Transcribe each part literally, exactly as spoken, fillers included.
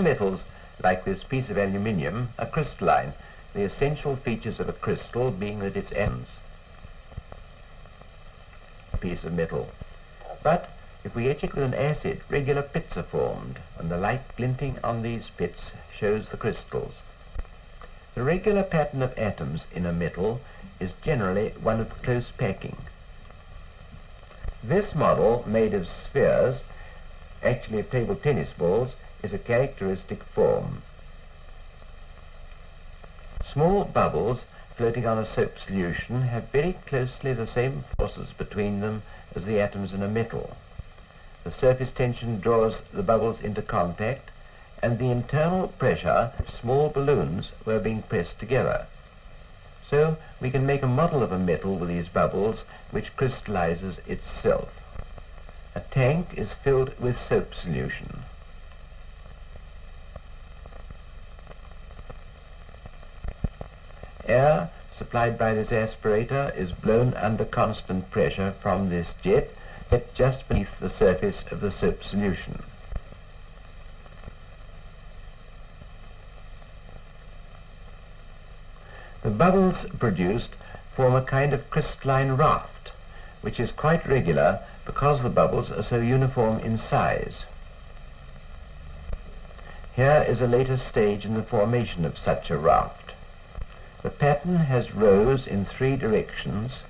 all metals, like this piece of aluminium, are crystalline, the essential features of a crystal being that its atoms are a piece of metal. But if we etch it with an acid, regular pits are formed, and the light glinting on these pits shows the crystals. The regular pattern of atoms in a metal is generally one of close packing. This model, made of spheres, actually of table tennis balls, is a characteristic form. Small bubbles floating on a soap solution have very closely the same forces between them as the atoms in a metal. The surface tension draws the bubbles into contact, and the internal pressure of small balloons were being pressed together. So we can make a model of a metal with these bubbles, which crystallizes itself. A tank is filled with soap solution. Air supplied by this aspirator is blown under constant pressure from this jet just beneath the surface of the soap solution. The bubbles produced form a kind of crystalline raft, which is quite regular because the bubbles are so uniform in size. Here is a later stage in the formation of such a raft. The pattern has rows in three directions.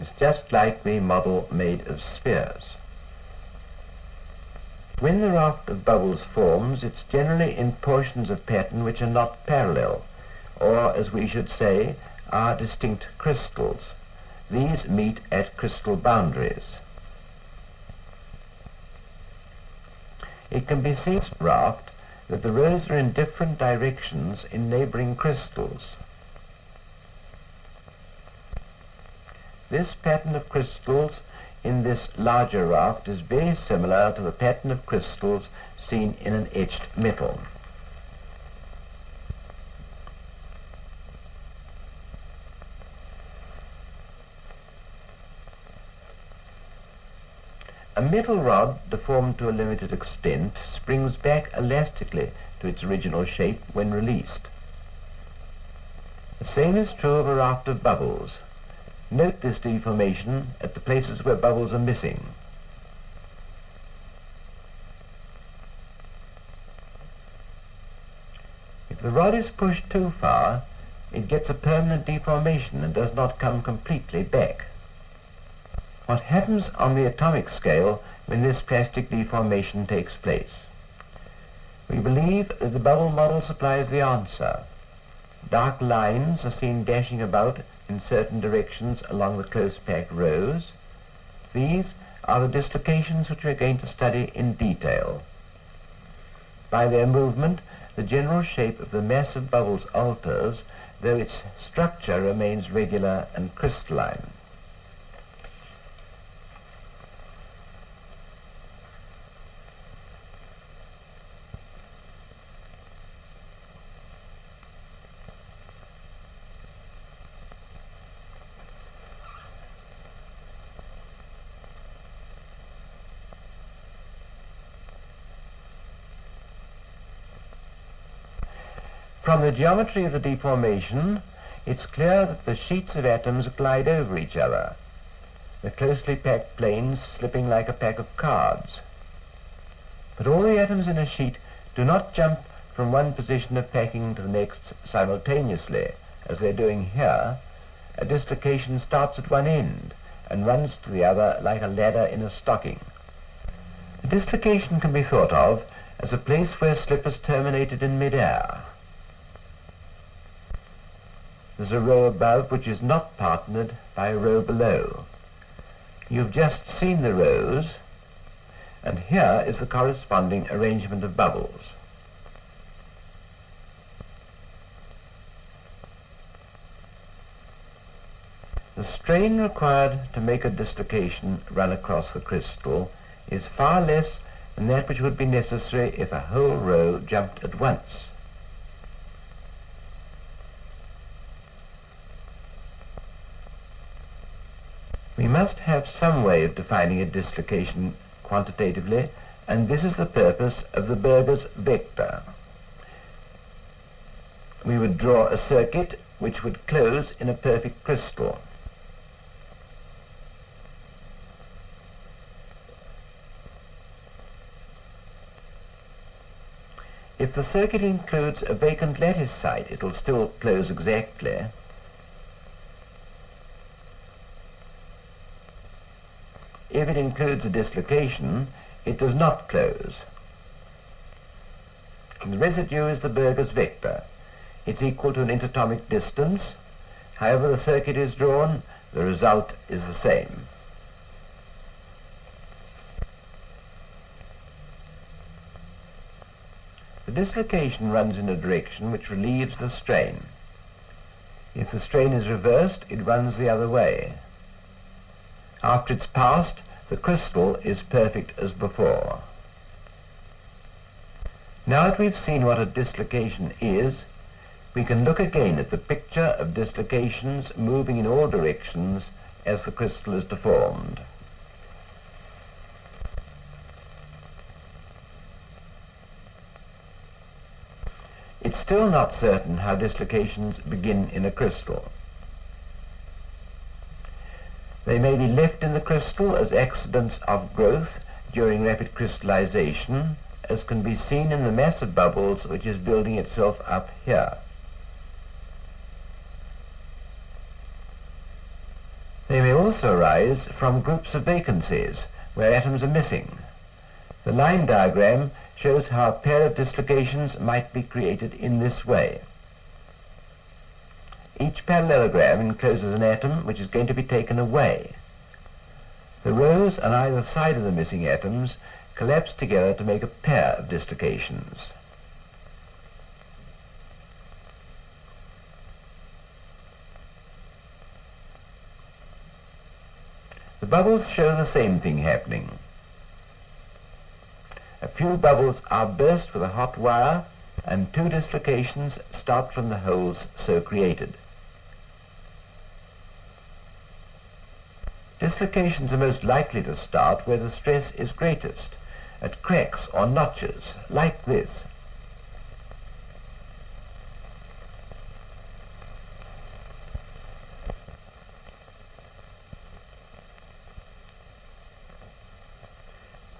It's just like the model made of spheres. When the raft of bubbles forms, it's generally in portions of pattern which are not parallel, or as we should say, are distinct crystals. These meet at crystal boundaries. It can be seen in this raft that the rows are in different directions in neighboring crystals. This pattern of crystals in this larger raft is very similar to the pattern of crystals seen in an etched metal. A metal rod, deformed to a limited extent, springs back elastically to its original shape when released. The same is true of a raft of bubbles. Note this deformation at the places where bubbles are missing. If the rod is pushed too far, it gets a permanent deformation and does not come completely back. What happens on the atomic scale when this plastic deformation takes place? We believe that the bubble model supplies the answer. Dark lines are seen dashing about in certain directions along the close-packed rows. These are the dislocations which we are going to study in detail. By their movement, the general shape of the mass of bubbles alters, though its structure remains regular and crystalline. From the geometry of the deformation, it's clear that the sheets of atoms glide over each other, the closely packed planes slipping like a pack of cards. But all the atoms in a sheet do not jump from one position of packing to the next simultaneously, as they're doing here. A dislocation starts at one end and runs to the other like a ladder in a stocking. A dislocation can be thought of as a place where slippers terminated in mid-air. There's a row above which is not partnered by a row below. You've just seen the rows, and here is the corresponding arrangement of bubbles. The strain required to make a dislocation run across the crystal is far less than that which would be necessary if a whole row jumped at once. We must have some way of defining a dislocation quantitatively, and this is the purpose of the Burgers vector. We would draw a circuit which would close in a perfect crystal. If the circuit includes a vacant lattice site, it will still close exactly. If it includes a dislocation, it does not close. The residue is the Burgers vector. It's equal to an interatomic distance. However the circuit is drawn, the result is the same. The dislocation runs in a direction which relieves the strain. If the strain is reversed, it runs the other way. After it's passed, the crystal is perfect as before. Now that we've seen what a dislocation is, we can look again at the picture of dislocations moving in all directions as the crystal is deformed. It's still not certain how dislocations begin in a crystal. They may be left in the crystal as accidents of growth during rapid crystallization, as can be seen in the mass of bubbles which is building itself up here. They may also arise from groups of vacancies where atoms are missing. The line diagram shows how a pair of dislocations might be created in this way. Each parallelogram encloses an atom which is going to be taken away. The rows on either side of the missing atoms collapse together to make a pair of dislocations. The bubbles show the same thing happening. A few bubbles are burst with a hot wire, and two dislocations start from the holes so created. Dislocations are most likely to start where the stress is greatest, at cracks or notches, like this.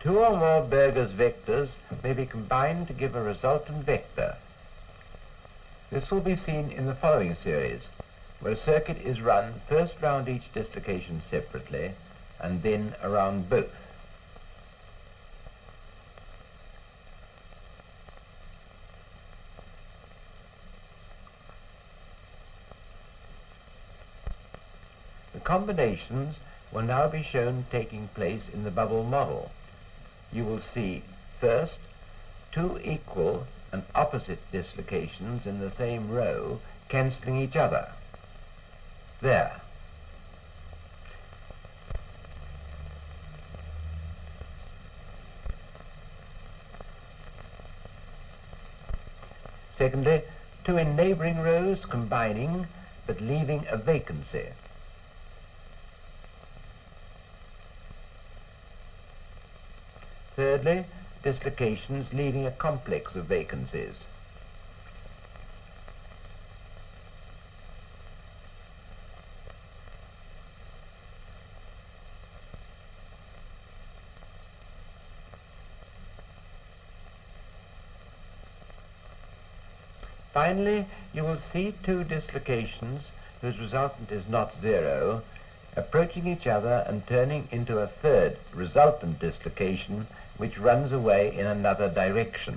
Two or more Burgers vectors may be combined to give a resultant vector. This will be seen in the following series, where a circuit is run first round each dislocation separately, and then around both. The combinations will now be shown taking place in the bubble model. You will see, first, two equal and opposite dislocations in the same row cancelling each other. There. Secondly, two in neighbouring rows combining but leaving a vacancy. Thirdly, dislocations leaving a complex of vacancies. Finally, you will see two dislocations whose resultant is not zero, approaching each other and turning into a third resultant dislocation which runs away in another direction.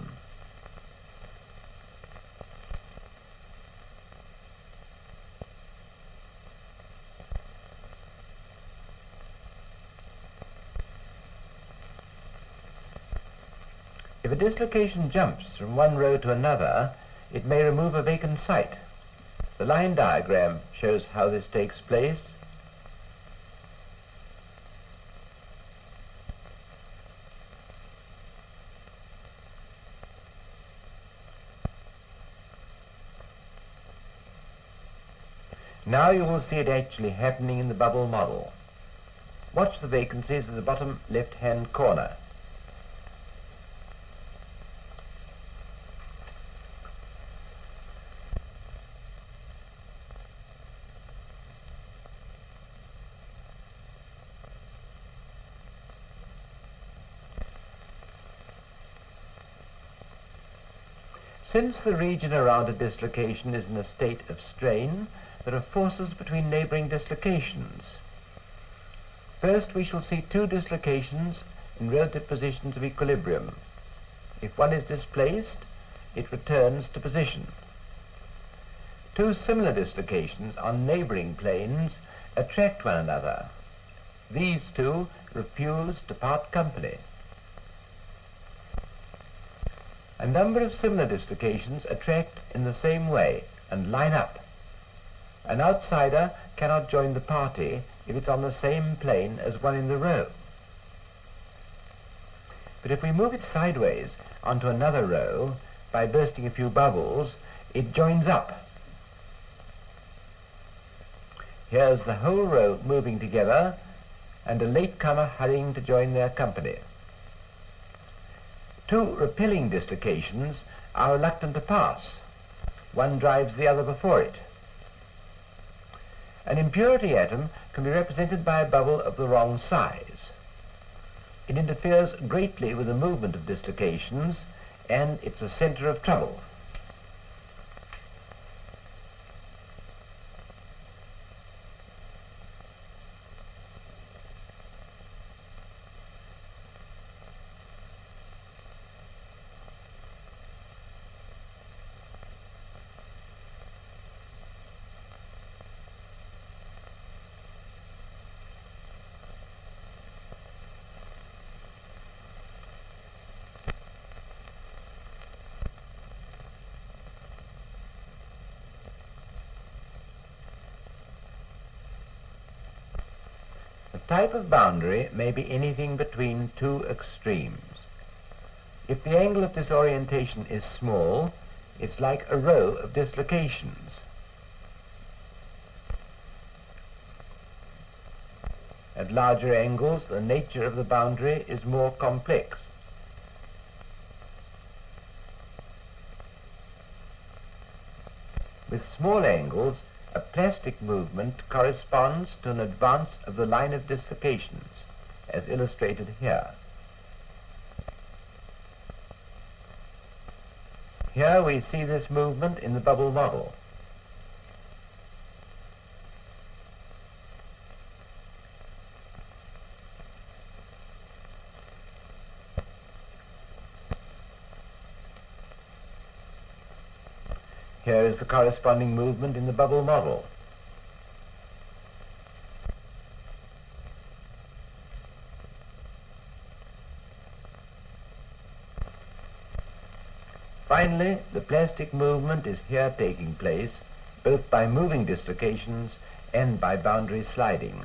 If a dislocation jumps from one row to another, it may remove a vacant site. The line diagram shows how this takes place. Now you will see it actually happening in the bubble model. Watch the vacancies in the bottom left-hand corner. Since the region around a dislocation is in a state of strain, there are forces between neighboring dislocations. First, we shall see two dislocations in relative positions of equilibrium. If one is displaced, it returns to position. Two similar dislocations on neighboring planes attract one another. These two refuse to part company. A number of similar dislocations attract in the same way and line up. An outsider cannot join the party if it's on the same plane as one in the row. But if we move it sideways onto another row by bursting a few bubbles, it joins up. Here's the whole row moving together and a latecomer hurrying to join their company. Two repelling dislocations are reluctant to pass. One drives the other before it. An impurity atom can be represented by a bubble of the wrong size. It interferes greatly with the movement of dislocations, and it's a center of trouble. The type of boundary may be anything between two extremes. If the angle of disorientation is small, it's like a row of dislocations. At larger angles, the nature of the boundary is more complex. With small angles, a plastic movement corresponds to an advance of the line of dislocations, as illustrated here. Here we see this movement in the bubble model. Here is the corresponding movement in the bubble model. Finally, the plastic movement is here taking place, both by moving dislocations and by boundary sliding.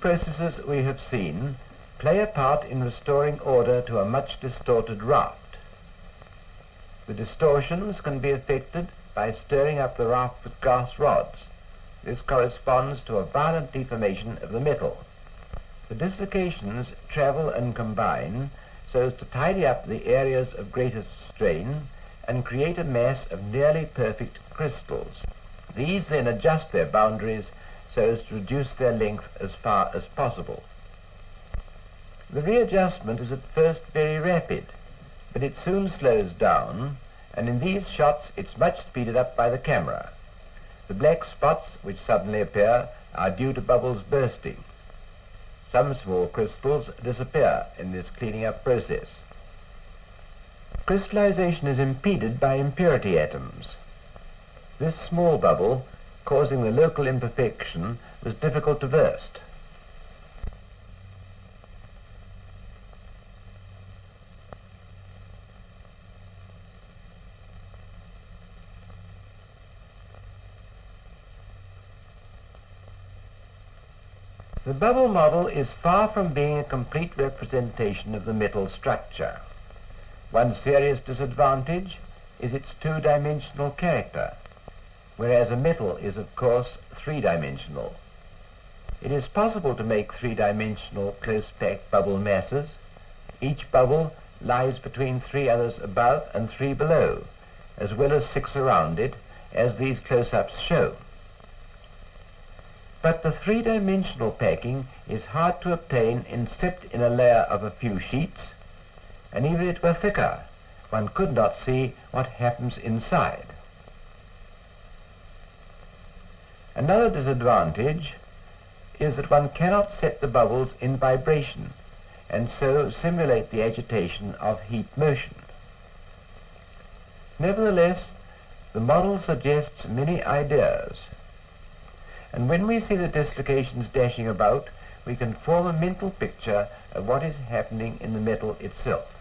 Processes we have seen play a part in restoring order to a much distorted raft. The distortions can be effected by stirring up the raft with grass rods. This corresponds to a violent deformation of the metal. The dislocations travel and combine so as to tidy up the areas of greatest strain and create a mass of nearly perfect crystals. These then adjust their boundaries so as to reduce their length as far as possible. The readjustment is at first very rapid, but it soon slows down, and in these shots it's much speeded up by the camera. The black spots which suddenly appear are due to bubbles bursting. Some small crystals disappear in this cleaning up process. Crystallization is impeded by impurity atoms. This small bubble causing the local imperfection was difficult to burst. The bubble model is far from being a complete representation of the metal structure. One serious disadvantage is its two-dimensional character, whereas a metal is, of course, three-dimensional. It is possible to make three-dimensional close-packed bubble masses. Each bubble lies between three others above and three below, as well as six around it, as these close-ups show. But the three-dimensional packing is hard to obtain except in a layer of a few sheets, and even if it were thicker, one could not see what happens inside. Another disadvantage is that one cannot set the bubbles in vibration and so simulate the agitation of heat motion. Nevertheless, the model suggests many ideas, and when we see the dislocations dashing about, we can form a mental picture of what is happening in the metal itself.